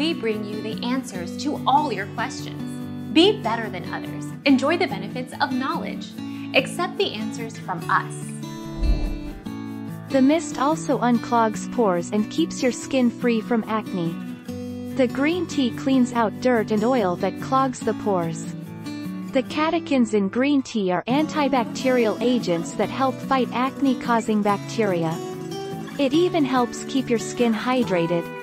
we bring you the answers to all your questions. Be better than others. Enjoy the benefits of knowledge. Accept the answers from us. The mist also unclogs pores and keeps your skin free from acne. The green tea cleans out dirt and oil that clogs the pores. The catechins in green tea are antibacterial agents that help fight acne-causing bacteria. It even helps keep your skin hydrated,